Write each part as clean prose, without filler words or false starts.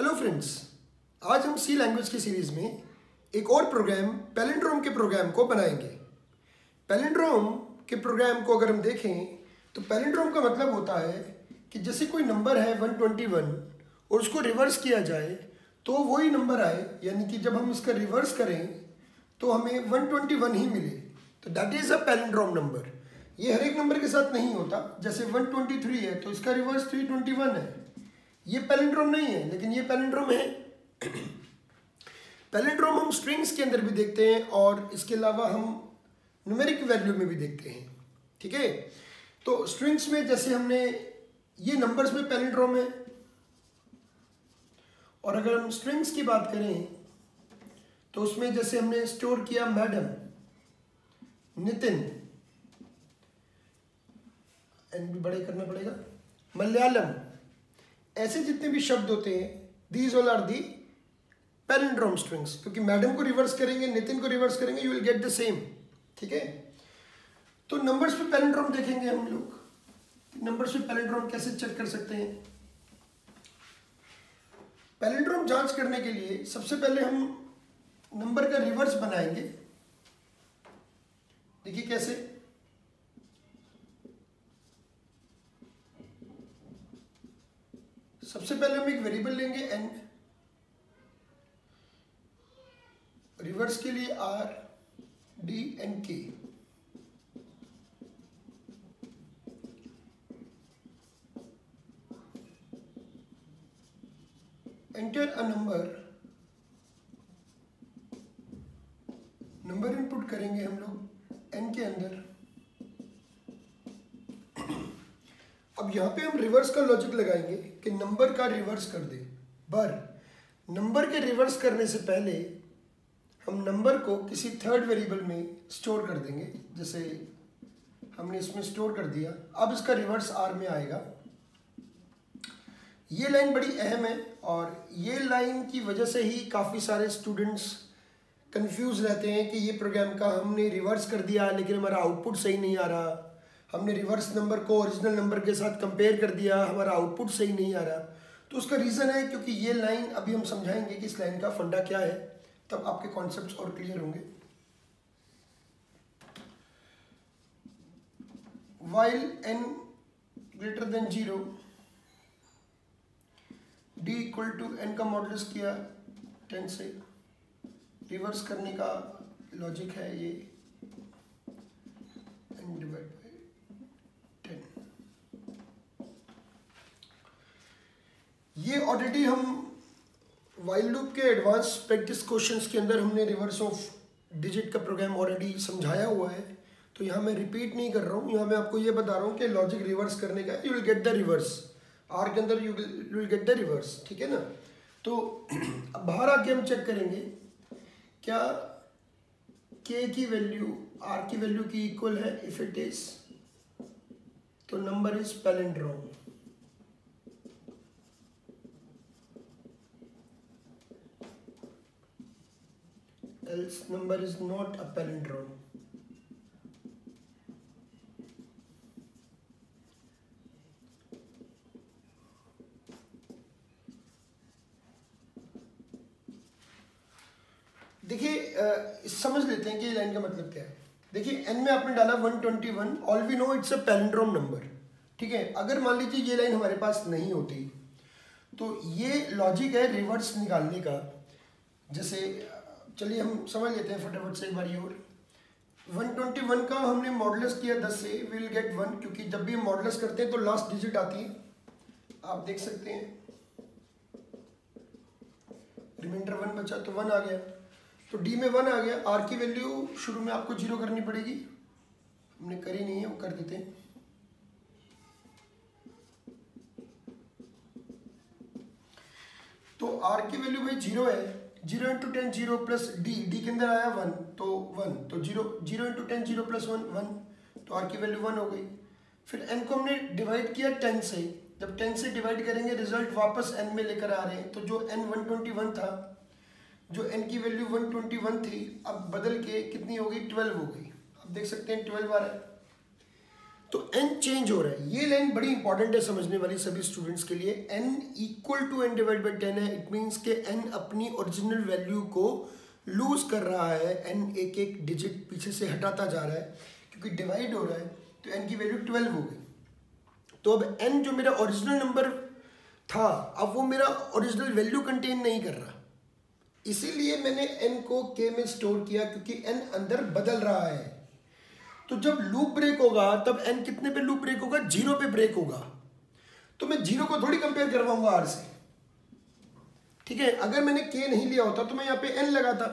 Hello friends, आज हम सी language की सीरीज़ में एक और प्रोग्राम पैलिंड्रोम के प्रोग्राम को बनाएंगे। पैलिंड्रोम के प्रोग्राम को अगर हम देखें तो पैलिंड्रोम का मतलब होता है कि जैसे कोई नंबर है 121 और उसको रिवर्स किया जाए तो वही नंबर आए, यानी कि जब हम इसका रिवर्स करें तो हमें 121 ही मिले। तो that is a palindrome number. ये हर एक नंबर के साथ नहीं होता, जैसे 123 है तो इसका रिवर्स 321 है। ये पैलिंड्रोम नहीं है, लेकिन ये पैलिंड्रोम है। पैलिंड्रोम हम स्ट्रिंग्स के अंदर भी देखते हैं और इसके अलावा हम न्यूमेरिक वैल्यू में भी देखते हैं, ठीक है। तो स्ट्रिंग्स में जैसे हमने ये नंबर्स में पैलिंड्रोम है, और अगर हम स्ट्रिंग्स की बात करें तो उसमें जैसे हमने स्टोर किया मैडम, नितिन, एंड भी बड़े करना पड़ेगा, मलयालम, ऐसे जितने भी शब्द होते हैं these all are the palindrome strings. क्योंकि मैडम को रिवर्स करेंगे, नितिन को रिवर्स करेंगे, you will get the same, ठीक है। तो नंबर्स पे पैलिंड्रोम देखेंगे हम लोग, नंबर्स पे पैलिंड्रोम कैसे चेक कर सकते हैं। पैलिंड्रोम जांच करने के लिए सबसे पहले हम नंबर का रिवर्स बनाएंगे। देखिए कैसे, सबसे पहले हम एक वेरिएबल लेंगे एंड, रिवर्स के लिए R, D and K. Enter a number input करेंगे हम लोग एन के अंदर। अब यहाँ पे हम रिवर्स का लॉजिक लगाएंगे कि नंबर का रिवर्स कर दे, पर नंबर के रिवर्स करने से पहले हम नंबर को किसी थर्ड वेरिएबल में स्टोर कर देंगे। जैसे हमने इसमें स्टोर कर दिया, अब इसका रिवर्स आर में आएगा। ये लाइन बड़ी अहम है और ये लाइन की वजह से ही काफ़ी सारे स्टूडेंट्स कंफ्यूज रहते हैं कि ये प्रोग्राम का हमने रिवर्स कर दिया लेकिन हमारा आउटपुट सही नहीं आ रहा, हमने रिवर्स नंबर को ओरिजिनल नंबर के साथ कंपेयर कर दिया, हमारा आउटपुट सही नहीं आ रहा। तो उसका रीज़न है क्योंकि ये लाइन, अभी हम समझाएंगे कि इस लाइन का फंडा क्या है, तब आपके कॉन्सेप्ट्स और क्लियर होंगे। While N greater than 0, D equal to N का मॉडुलस किया 10 से, रिवर्स करने का लॉजिक है ये, एन डिवाइड ये ऑलरेडी हम वाइल लूप के एडवांस प्रैक्टिस क्वेश्चंस के अंदर हमने रिवर्स ऑफ डिजिट का प्रोग्राम ऑलरेडी समझाया हुआ है। तो यहाँ मैं रिपीट नहीं कर रहा हूँ, यहाँ मैं आपको ये बता रहा हूँ कि लॉजिक रिवर्स करने का, you will get the reverse R के अंदर, you will get the reverse, ठीक है ना। तो अब बाहर आके हम चेक करेंगे क्या के की वैल्यू आर की वैल्यू की इक्वल है। इफ इट इज, तो number is palindrome. Else number is not a palindrome. देखिए समझ लेते हैं कि लाइन का मतलब क्या है। देखिए n में आपने डाला 121, all we know it's a palindrome number, ठीक है। अगर मान लीजिए ये लाइन हमारे पास नहीं होती तो ये लॉजिक है रिवर्स निकालने का। जैसे चलिए हम समझ लेते हैं फटाफट से एक बार। और 121 का हमने मॉडुलस किया 10 से, वी विल गेट 1, क्योंकि जब भी हम मॉडुलस करते हैं तो लास्ट डिजिट आती है, आप देख सकते हैं। रिमाइंडर 1 बचा तो 1 आ गया, तो डी में 1 आ गया। आर की वैल्यू शुरू में आपको 0 करनी पड़ेगी, हमने करी नहीं है, वो कर देते हैं। तो आर की वैल्यू भाई 0 है, 0 × 10 0 प्लस डी, डी के अंदर आया 1 तो 0 × 10 0 प्लस 1 तो आर की वैल्यू 1 हो गई। फिर एन को हमने डिवाइड किया 10 से, जब 10 से डिवाइड करेंगे रिजल्ट वापस एन में लेकर आ रहे हैं। तो जो एन 121 था, जो एन की वैल्यू 121 थी, अब बदल के कितनी हो गई, 12 हो गई, आप देख सकते हैं 12 आ रहा है। तो n चेंज हो रहा है। ये लाइन बड़ी इंपॉर्टेंट है समझने वाली सभी स्टूडेंट्स के लिए। n equal to n divide by 10 है, इट मीन्स के n अपनी ओरिजिनल वैल्यू को लूज कर रहा है, n एक एक डिजिट पीछे से हटाता जा रहा है क्योंकि डिवाइड हो रहा है, तो n की वैल्यू 12 हो गई। तो अब n जो मेरा ओरिजिनल नंबर था अब वो मेरा ओरिजिनल वैल्यू कंटेन नहीं कर रहा, इसीलिए मैंने n को k में स्टोर किया क्योंकि n अंदर बदल रहा है। तो जब लूप ब्रेक होगा तब n कितने पे लूप ब्रेक होगा? 0 पे ब्रेक होगा। तो मैं 0 को थोड़ी कंपेयर करवाऊंगा r से, ठीक है। अगर मैंने k नहीं लिया होता तो मैं यहाँ पे n लगाता।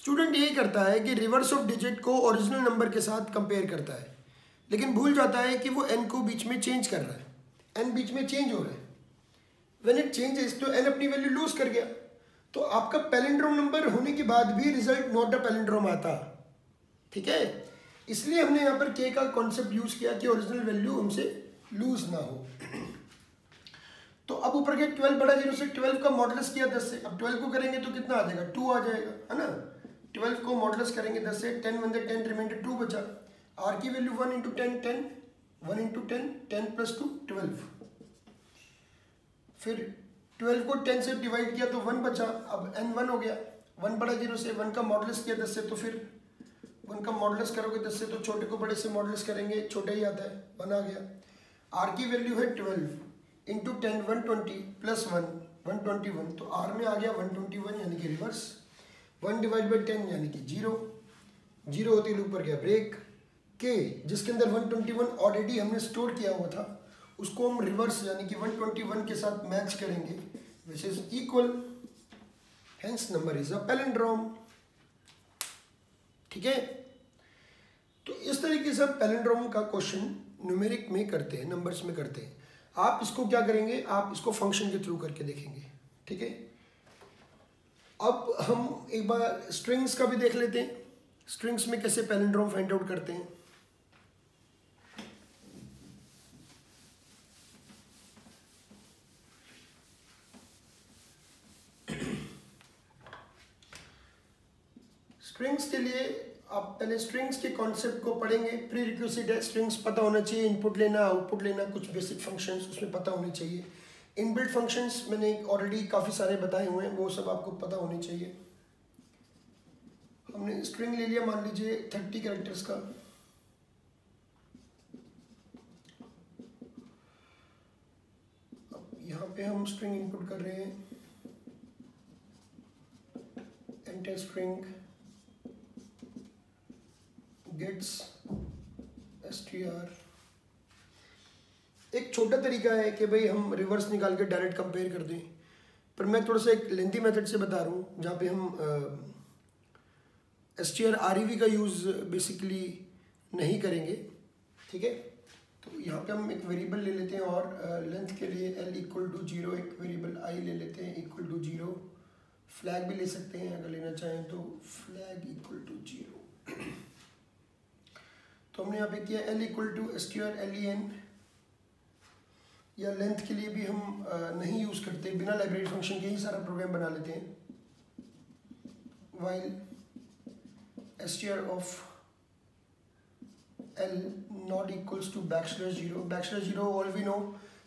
स्टूडेंट यही करता है कि रिवर्स ऑफ डिजिट को ओरिजिनल नंबर के साथ कंपेयर करता है, लेकिन भूल जाता है कि वो n को बीच में चेंज कर रहा है, n बीच में चेंज हो रहा है। व्हेन इट चेंजेस तो n अपनी वैल्यू लूज कर गया। तो आपका पैलिंड्रोम नंबर होने के बाद भी रिजल्ट नॉट अ पैलिंड्रोम आता, ठीक है। इसलिए हमने यहाँ पर k का कॉन्सेप्ट यूज किया कि ओरिजिनल वैल्यू हमसे लूज ना हो। तो अब ऊपर के 12/0 से 12 का मॉडल्स किया 10 से। अब 12 को करेंगे तो कितना आ जाएगा? 2 आ जाएगा, है ना। 12 को मॉडल्स करेंगे 10 से, 10 रिमाइंडर 2 बचा। r की वैल्यू 1 इंटू 10 10 1 इंटू 10 10 प्लस 2 12। फिर 12 को 10 से डिवाइड किया तो 1 बचा। अब n 1 हो गया। 1/0 से 1 का मॉडल्स किया 10 से, तो फिर 1 का मॉडल्स करोगे 10 से तो छोटे को बड़े से मॉडल्स करेंगे, छोटा ही आता है, 1 आ गया। r की वैल्यू है 12 इंटू 10 120 प्लस 1 121, तो r में आ गया 121 यानी कि रिवर्स। 1 डिवाइड बाई 10 यानी कि 0 होते लूप पर गया ब्रेक। k जिसके अंदर 121 ऑलरेडी हमने स्टोर किया हुआ था उसको हम रिवर्स यानी कि 121 के साथ मैच करेंगे, which is equal, hence number is a palindrome, ठीक है। तो इस तरीके से पैलिंड्रोम का क्वेश्चन न्यूमेरिक में करते हैं, नंबर्स में करते हैं। आप इसको क्या करेंगे? आप इसको फंक्शन के थ्रू करके देखेंगे, ठीक है। अब हम एक बार स्ट्रिंग्स का भी देख लेते हैं, स्ट्रिंग्स में कैसे पैलिंड्रोम फाइंड आउट करते हैं। स्ट्रिंग्स के लिए आप पहले स्ट्रिंग्स के कॉन्सेप्ट को पढ़ेंगे। प्री रिक्विजिट है, स्ट्रिंग्स पता होना चाहिए, इनपुट लेना, आउटपुट लेना, कुछ बेसिक फंक्शंस उसमें पता होने चाहिए। इनबिल्ट फंक्शंस मैंने ऑलरेडी काफ़ी सारे बताए हुए हैं, वो सब आपको पता होने चाहिए। हमने स्ट्रिंग ले लिया, मान लीजिए 30 कैरेक्टर्स का। अब यहाँ पे हम स्ट्रिंग इनपुट कर रहे हैं, एंटर स्ट्रिंग गेट्स str। एक छोटा तरीका है कि भाई हम रिवर्स निकाल के डायरेक्ट कंपेयर कर दें, पर मैं थोड़ा सा एक लेंथी मेथड से बता रहा हूँ, जहाँ पे हम str rev का यूज़ बेसिकली नहीं करेंगे, ठीक है। तो यहाँ पे हम एक वेरिएबल ले लेते हैं और लेंथ के लिए l इक्वल टू 0 एक वेरिएबल i ले लेते हैं इक्वल टू 0। फ्लैग भी ले सकते हैं अगर लेना चाहें तो, फ्लैग इक्वल टू 0। तो हमने यहाँ पे किया l equal to str len। या लेंथ के लिए भी हम नहीं यूज़ करते, बिना लाइब्रेरी फंक्शन के ही सारा प्रोग्राम बना लेते हैं। While str of l not equals to backslash 0। Backslash 0 all we know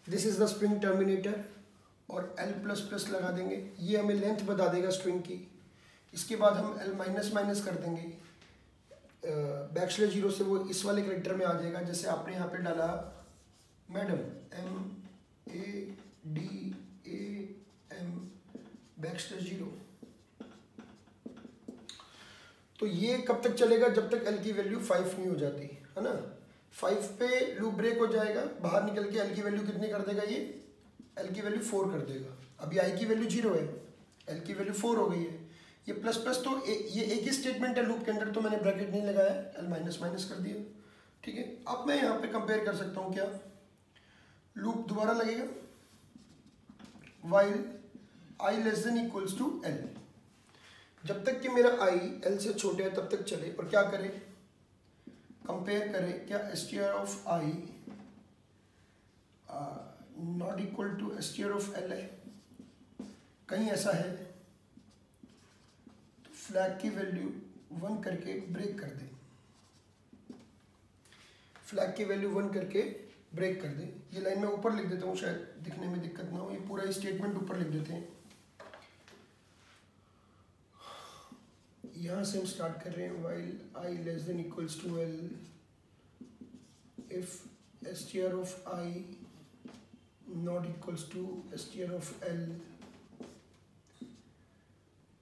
this is the string terminator, और l++ लगा देंगे, ये हमें लेंथ बता देगा स्ट्रिंग की। इसके बाद हम l-- कर देंगे, बैकस्लैश 0 से वो इस वाले करेक्टर में आ जाएगा। जैसे आपने यहाँ पे डाला मैडम, MADAM बैकस्लैश 0। तो ये कब तक चलेगा? जब तक l की वैल्यू 5 नहीं हो जाती, है ना। 5 पे लूप ब्रेक हो जाएगा, बाहर निकल के l की वैल्यू कितनी कर देगा? ये l की वैल्यू 4 कर देगा। अभी i की वैल्यू 0 है, l की वैल्यू 4 हो गई है। ये प्लस तो ये एक ही स्टेटमेंट है लूप के अंदर, तो मैंने ब्रैकेट नहीं लगाया, l-- कर दिया, ठीक है। अब मैं यहाँ पे कंपेयर कर सकता हूँ, क्या लूप दोबारा लगेगा? While i < l। जब तक कि मेरा i l से छोटे है तब तक चले, और क्या करें? कंपेयर करें। क्या str of i not equal to str of l है? कहीं ऐसा है? फ्लैग की वैल्यू 1 करके ब्रेक कर दें। फ्लैग की वैल्यू 1 करके ब्रेक कर दें। ये लाइन मैं ऊपर लिख देता हूँ, शायद दिखने में दिक्कत ना हो। ये पूरा स्टेटमेंट ऊपर लिख देते हैं। यहाँ से हम स्टार्ट कर रहे हैं, while I less than equals to L if str of i not equals to str of l,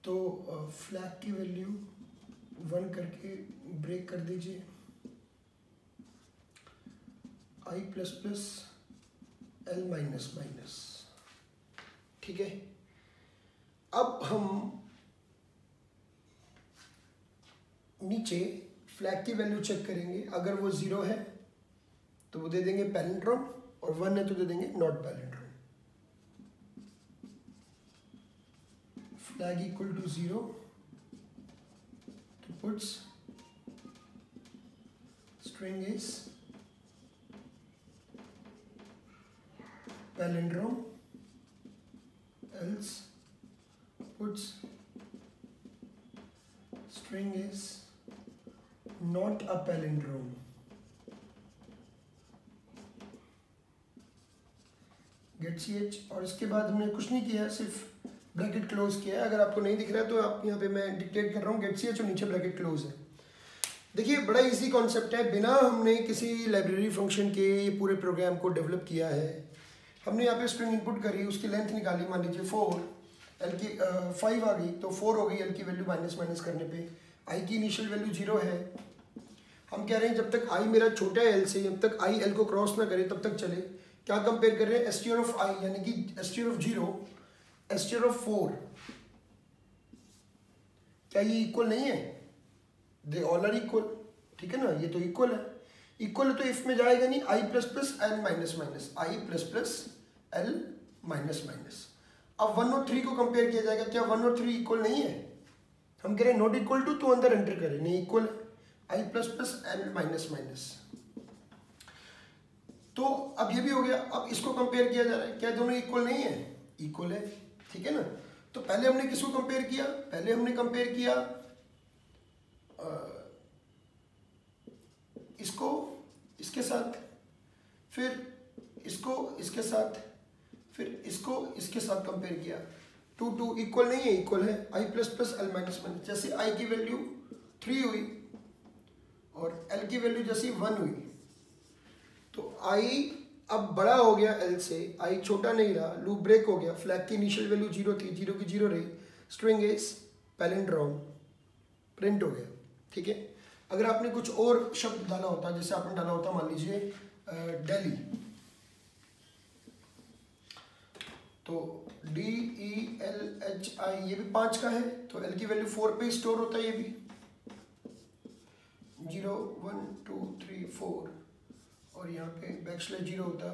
तो फ्लैग की वैल्यू 1 करके ब्रेक कर दीजिए। i plus plus l minus minus, ठीक है। अब हम नीचे फ्लैग की वैल्यू चेक करेंगे, अगर वो 0 है तो वो दे देंगे पैलिंड्रोम और 1 है तो दे देंगे not palindrome. Flag equal to 0 तो puts string is palindrome, else puts string is not a palindrome. Get C H, और इसके बाद हमने कुछ नहीं किया, सिर्फ ब्रैकेट क्लोज किया है। अगर आपको नहीं दिख रहा है तो आप यहाँ पे मैं डिक्टेट कर रहा हूँ, गेट सी एच और नीचे ब्रैकेट क्लोज है। देखिए बड़ा इजी कॉन्सेप्ट है, बिना हमने किसी लाइब्रेरी फंक्शन के ये पूरे प्रोग्राम को डेवलप किया है। हमने यहाँ पे स्ट्रिंग इनपुट करी, उसकी लेंथ निकाली, मान लीजिए 4, एल की 5 आ गई तो 4 हो गई एल की वैल्यू माइनस माइनस करने पे। आई की इनिशियल वैल्यू 0 है। हम कह रहे हैं जब तक आई मेरा छोटा है एल से, जब तक आई एल को क्रॉस ना करे तब तक चले। क्या कंपेयर कर रहे हैं? एसटीआर ऑफ आई यानी कि एसटीआर ऑफ 0, एसटीआर ऑफ 4, क्या ये इक्वल नहीं है? दे ऑल आर इक्वल, ठीक है ना। ये तो इक्वल है, इक्वल है तो इफ में जाएगा नहीं। आई plus plus L minus minus, आई plus plus L minus minus. अब 1 और 3 को कंपेयर किया जाएगा, क्या 1 और 3 इक्वल नहीं है? हम कह रहे हैं नॉट इक्वल टू, तो अंदर एंटर करें, नहीं इक्वल है। आई plus plus L minus minus, तो अब ये भी हो गया। अब इसको कंपेयर किया जा रहा है, क्या दोनों इक्वल नहीं है? इक्वल है, ठीक है ना। तो पहले हमने किसको कंपेयर किया? पहले हमने कंपेयर किया इसको इसके साथ, फिर इसको इसके साथ, फिर इसको इसके साथ कंपेयर किया। 2 इक्वल नहीं है, इक्वल है। आई plus plus L minus minus, जैसे आई की वैल्यू 3 हुई और एल की वैल्यू जैसी 1 हुई तो आई अब बड़ा हो गया एल से, आई छोटा नहीं रहा, लूप ब्रेक हो गया। फ्लैग की इनिशियल वैल्यू 0 थी, 0 की 0 रही, स्ट्रिंग इज पैलिंड्रोम प्रिंट हो गया, ठीक है। अगर आपने कुछ और शब्द डाला होता, जैसे आपने डाला होता मान लीजिए डेली, तो DELHI, ये भी 5 का है तो एल की वैल्यू 4 पे स्टोर होता है। ये भी 0 1 2 3 4 और यहाँ पे बैकस्लैश 0 होता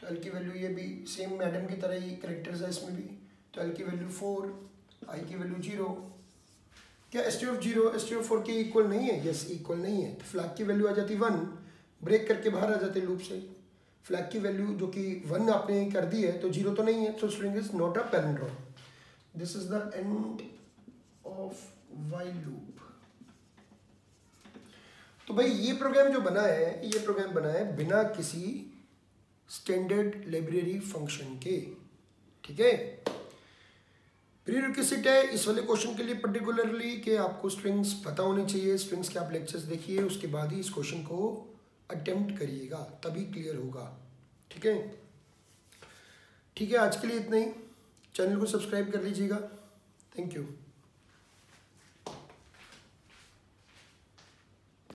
तो एल की वैल्यू, ये भी सेम मैडम की तरह ही करेक्टर्स है इसमें भी, तो एल की वैल्यू 4, आई की वैल्यू 0। क्या एसटीआर ऑफ 0 एसटीआर ऑफ 4 के इक्वल नहीं है? यस, इक्वल नहीं है। तो फ्लैग की वैल्यू आ जाती 1, ब्रेक करके बाहर आ जाते लूप से। फ्लैग की वैल्यू जो कि 1 आपने कर दी है तो 0 तो नहीं है, so string is not a palindrome. This is the end of while loop. तो भाई ये प्रोग्राम जो बना है, ये प्रोग्राम बना है बिना किसी स्टैंडर्ड लाइब्रेरी फंक्शन के, ठीक है। प्रीरिक्विजिट है इस वाले क्वेश्चन के लिए पर्टिकुलरली कि आपको स्ट्रिंग्स पता होनी चाहिए। स्ट्रिंग्स के आप लेक्चर्स देखिए, उसके बाद ही इस क्वेश्चन को अटेम्प्ट करिएगा, तभी क्लियर होगा, ठीक है। ठीक है, आज के लिए इतना ही। चैनल को सब्सक्राइब कर लीजिएगा। Thank you.